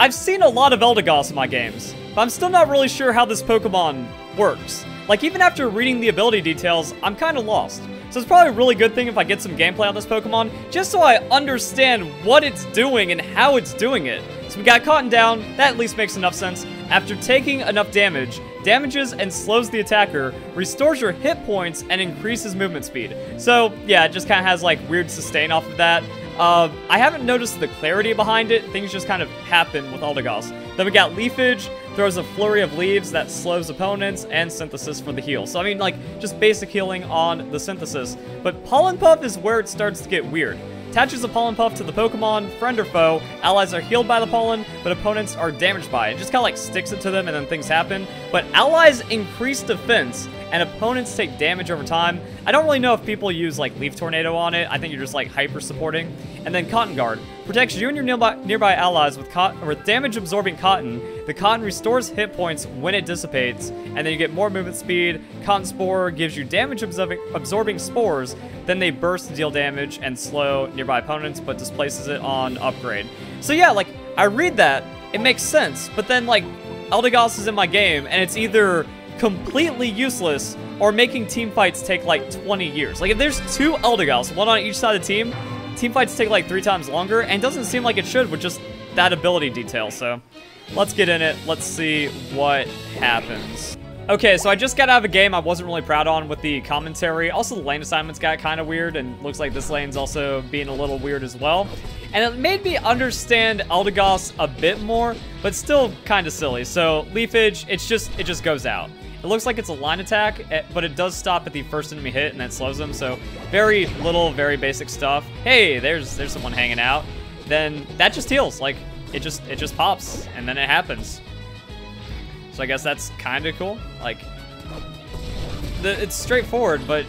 I've seen a lot of Eldegoss in my games, but I'm still not really sure how this Pokemon works. Like, even after reading the ability details, I'm kind of lost. So it's probably a really good thing if I get some gameplay on this Pokemon, just so I understand what it's doing and how it's doing it. So we got Cotton Down, that at least makes enough sense. After taking enough damage, damages and slows the attacker, restores your hit points, and increases movement speed. So yeah, it just kind of has like weird sustain off of that. I haven't noticed the clarity behind it, things just kind of happen with Eldegoss. Then we got Leafage, throws a flurry of leaves that slows opponents, and Synthesis for the heal. So I mean, like, just basic healing on the Synthesis. But Pollen Puff is where it starts to get weird. Attaches a Pollen Puff to the Pokemon, friend or foe. Allies are healed by the pollen, but opponents are damaged by it. It just kind of like sticks it to them and then things happen. But allies increase defense and opponents take damage over time. I don't really know if people use like Leaf Tornado on it. I think you're just like hyper supporting. And then Cotton Guard protects you and your nearby allies with damage absorbing cotton. The cotton restores hit points when it dissipates, and then you get more movement speed. Cotton Spore gives you damage absorbing spores, then they burst to deal damage and slow nearby opponents, but displaces it on upgrade. So yeah, like, I read that, it makes sense, but then like, Eldegoss is in my game, and it's either completely useless or making teamfights take like 20 years. Like, if there's two Eldegoss, one on each side of the team, teamfights take like 3 times longer, and doesn't seem like it should with just that ability detail, so let's get in it. Let's see what happens. Okay, so I just got out of a game I wasn't really proud on with the commentary. Also, the lane assignments got kind of weird, and looks like this lane's also being a little weird as well. And it made me understand Eldegoss a bit more, but still kind of silly. So Leafage, it just goes out. It looks like it's a line attack, but it does stop at the first enemy hit, and that slows them. So very little, very basic stuff. Hey, there's someone hanging out. Then that just heals. Like, it just pops, and then it happens. So I guess that's kind of cool. Like, it's straightforward, but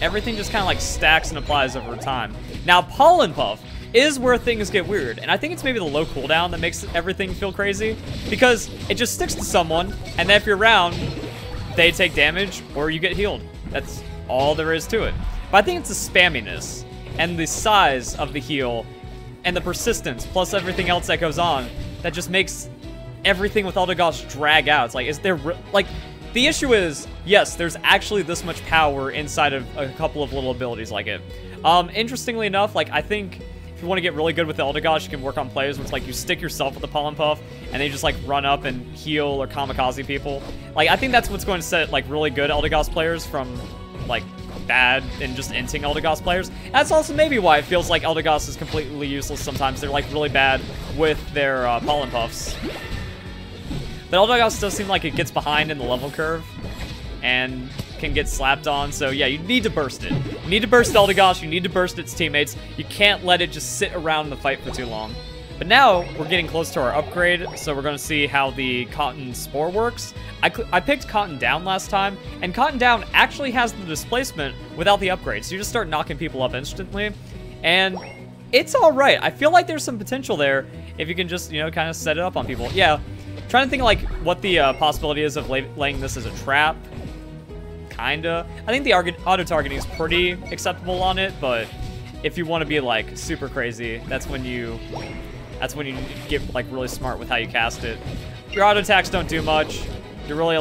everything just kind of like stacks and applies over time. Now, Pollen Puff is where things get weird, and I think it's maybe the low cooldown that makes everything feel crazy, because it just sticks to someone, and then if you're around, they take damage or you get healed. That's all there is to it. But I think it's the spamminess and the size of the heal and the persistence, plus everything else that goes on, that just makes everything with Eldegoss drag out. It's like, is there, like, the issue is, yes, there's actually this much power inside of a couple of little abilities like it. Interestingly enough, like, I think if you want to get really good with the Eldegoss, you can work on plays where it's like you stick yourself with the Pollen Puff and they just like run up and heal or kamikaze people. Like, I think that's what's going to set like really good Eldegoss players from like bad and just inting Eldegoss players. That's also maybe why it feels like Eldegoss is completely useless sometimes. They're like really bad with their Pollen Puffs. But Eldegoss does seem like it gets behind in the level curve and can get slapped on, so yeah, you need to burst it. You need to burst Eldegoss, you need to burst its teammates. You can't let it just sit around in the fight for too long. But now we're getting close to our upgrade, so we're gonna see how the Cotton Spore works. I picked Cotton Down last time, and Cotton Down actually has the displacement without the upgrade, so you just start knocking people up instantly, and it's all right. I feel like there's some potential there if you can just, you know, kind of set it up on people. Yeah, trying to think like what the possibility is of laying this as a trap. Kinda. I think the auto-targeting is pretty acceptable on it, but if you want to be like super crazy, that's when you get like really smart with how you cast it. Your auto attacks don't do much. You're really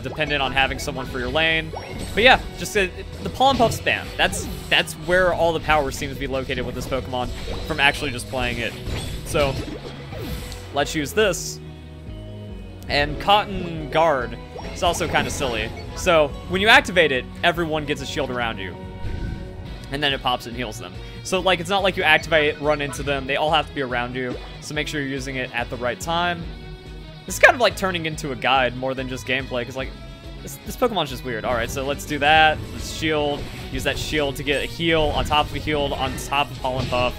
dependent on having someone for your lane. But yeah, just the Pollen Puff spam. That's where all the power seems to be located with this Pokemon from actually just playing it. So let's use this. And Cotton Guard is also kind of silly. So when you activate it, everyone gets a shield around you, and then it pops and heals them. So like, it's not like you activate it, run into them. They all have to be around you, so make sure you're using it at the right time. This is kind of like turning into a guide more than just gameplay, because like, this Pokemon's just weird. All right, so let's do that. Let's shield, use that shield to get a heal on top of a heal on top of Pollen Puff.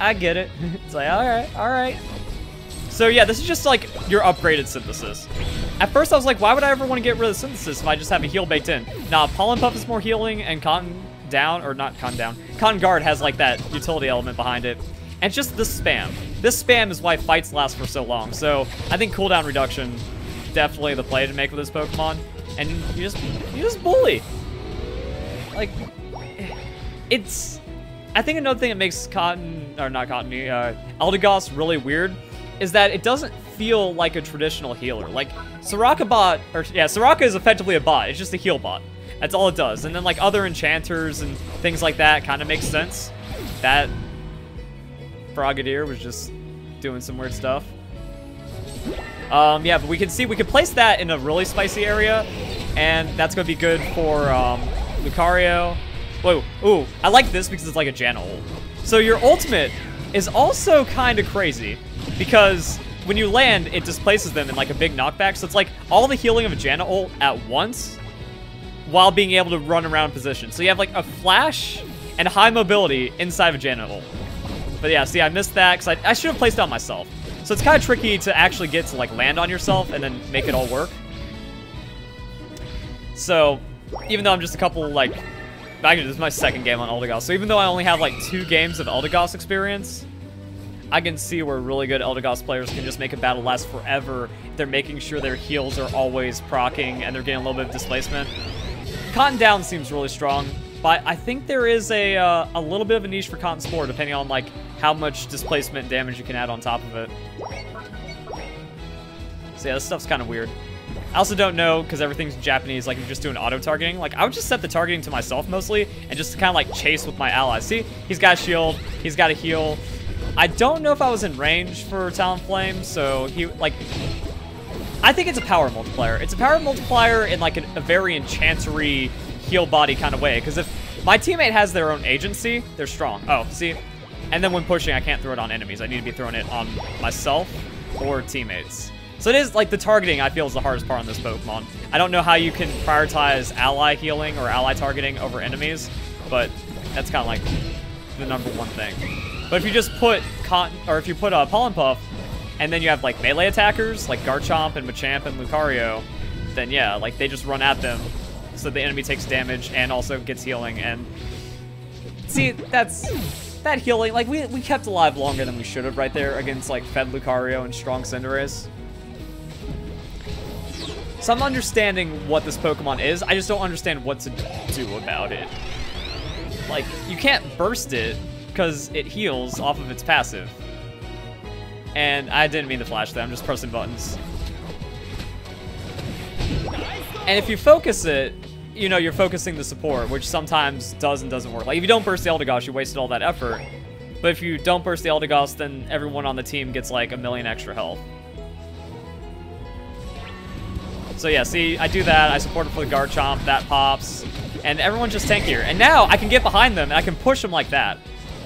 I get it. It's like, all right, all right. So yeah, this is just like your upgraded Synthesis. At first I was like, why would I ever want to get rid of Synthesis if I just have a heal baked in? Nah, Pollen Puff is more healing, and Cotton Guard has like that utility element behind it. And it's just this spam. This spam is why fights last for so long. So I think cooldown reduction, definitely the play to make with this Pokemon. And you just bully. Like, it's I think another thing that makes Eldegoss really weird is that it doesn't feel like a traditional healer. Like, Soraka is effectively a bot. It's just a heal bot. That's all it does. And then, like, other enchanters and things like that kind of makes sense. That Frogadier was just doing some weird stuff. Yeah, but we can see we can place that in a really spicy area, and that's going to be good for Lucario. Whoa, ooh, I like this because it's like a Janna ult. So your ultimate is also kind of crazy because when you land, it displaces them in like a big knockback. So it's like all the healing of a Janna ult at once while being able to run around position. So you have like a flash and high mobility inside of a Janna ult. But yeah, see, I missed that because I should have placed it on myself. So it's kind of tricky to actually get to like land on yourself and then make it all work. So even though I'm just a couple like, actually this is my second game on Eldegoss. So even though I only have like 2 games of Eldegoss experience, I can see where really good Eldegoss players can just make a battle last forever. They're making sure their heals are always proccing and they're getting a little bit of displacement. Cotton Down seems really strong, but I think there is a little bit of a niche for Cotton Spore depending on like how much displacement damage you can add on top of it. So yeah, this stuff's kind of weird. I also don't know, because everything's Japanese, like you're just doing auto-targeting. Like, I would just set the targeting to myself mostly, and just kind of like chase with my allies. See, he's got a shield, he's got a heal. I don't know if I was in range for Talonflame, so he, like, I think it's a power multiplier. It's a power multiplier in like a very enchantery heal body kind of way, because if my teammate has their own agency, they're strong. Oh, see? And then when pushing, I can't throw it on enemies. I need to be throwing it on myself or teammates. So it is, like, the targeting, I feel, is the hardest part on this Pokemon. I don't know how you can prioritize ally healing or ally targeting over enemies, but that's kind of, like, the #1 thing. But if you just put Pollen Puff, and then you have, like, melee attackers, like Garchomp and Machamp and Lucario, then, yeah, like, they just run at them so the enemy takes damage and also gets healing. And see, that healing, like, we kept alive longer than we should have right there against, like, fed Lucario and strong Cinderace. So I'm understanding what this Pokemon is. I just don't understand what to do about it. Like, you can't burst it because it heals off of its passive. And I didn't mean to flash that. I'm just pressing buttons. And if you focus it, you know, you're focusing the support, which sometimes does and doesn't work. Like, if you don't burst the Eldegoss, you wasted all that effort. But if you don't burst the Eldegoss, then everyone on the team gets, like, 1,000,000 extra health. So yeah, see, I do that, I support it for the Garchomp, that pops, and everyone's just tankier. And now I can get behind them and I can push them like that.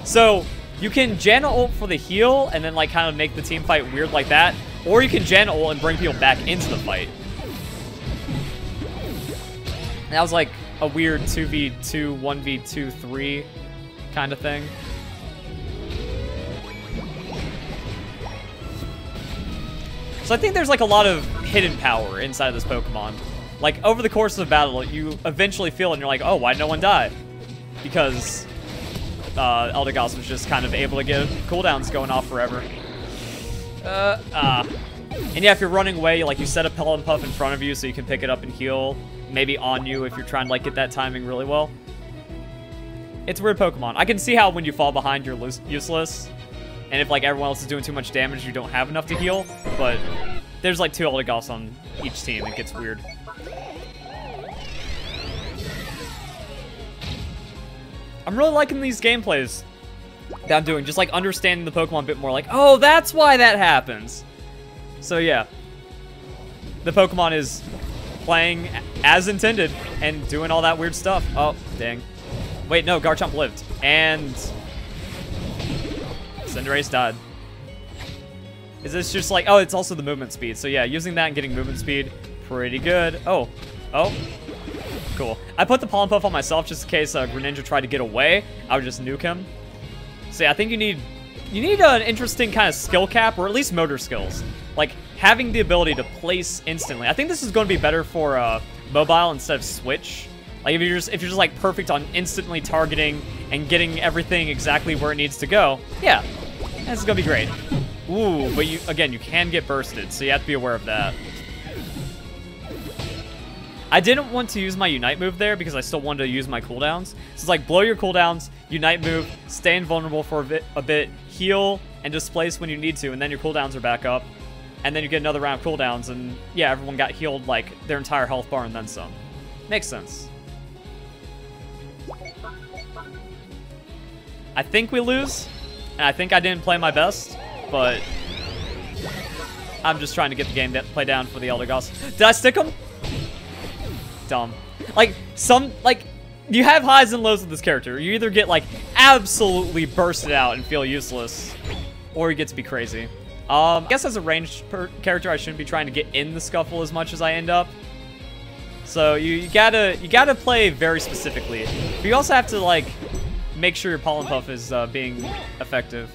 So you can Janna ult for the heal and then like kind of make the team fight weird like that, or you can Janna ult and bring people back into the fight. And that was like a weird 2v2, 1v2, 3 kind of thing. So I think there's like a lot of hidden power inside of this Pokemon. Like over the course of the battle, you eventually feel and you're like, oh, why did no one die? Because Eldegoss was just kind of able to get cooldowns going off forever. And yeah, if you're running away, like you set a Pollen Puff in front of you so you can pick it up and heal. Maybe on you if you're trying to like get that timing really well. It's a weird Pokemon. I can see how when you fall behind, you're useless. And if like everyone else is doing too much damage, you don't have enough to heal. But there's like 2 Eldegoss on each team. It gets weird. I'm really liking these gameplays that I'm doing. Just like understanding the Pokemon a bit more. Like, oh, that's why that happens. So yeah. The Pokemon is playing as intended and doing all that weird stuff. Oh, dang. Wait, no, Garchomp lived. And Cinderace died. Is this just like, oh, it's also the movement speed. So yeah, using that and getting movement speed, pretty good. Oh, oh, cool. I put the Pollen Puff on myself just in case Greninja tried to get away. I would just nuke him. So yeah, I think you need an interesting kind of skill cap, or at least motor skills. Like having the ability to place instantly. I think this is going to be better for mobile instead of Switch. Like if you're just like perfect on instantly targeting and getting everything exactly where it needs to go, yeah, this is gonna be great. Ooh, but you, again, you can get bursted, so you have to be aware of that. I didn't want to use my Unite move there because I still wanted to use my cooldowns. So it's like blow your cooldowns, Unite move, stay invulnerable for a bit, heal, and displace when you need to, and then your cooldowns are back up. And then you get another round of cooldowns, and yeah, everyone got healed like their entire health bar and then some. Makes sense. I think we lose, and I think I didn't play my best, but I'm just trying to get the game play down for the Eldegoss. Did I stick him? Dumb. Like, you have highs and lows with this character. You either get, like, absolutely bursted out and feel useless, or you get to be crazy. I guess as a ranged character, I shouldn't be trying to get in the scuffle as much as I end up. So you gotta play very specifically. But you also have to, like, make sure your Pollen Puff is being effective.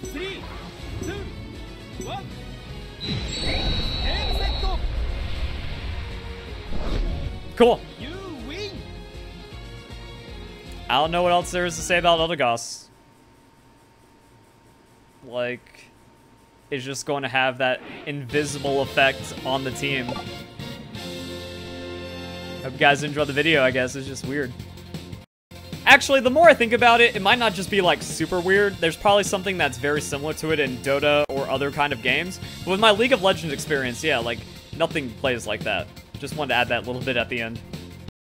Cool. I don't know what else there is to say about Eldegoss. Like, it's just going to have that invisible effect on the team. Hope you guys enjoyed the video, I guess. It's just weird. Actually, the more I think about it, it might not just be, like, super weird. There's probably something that's very similar to it in Dota or other kind of games. But with my League of Legends experience, yeah, like, nothing plays like that. Just wanted to add that little bit at the end.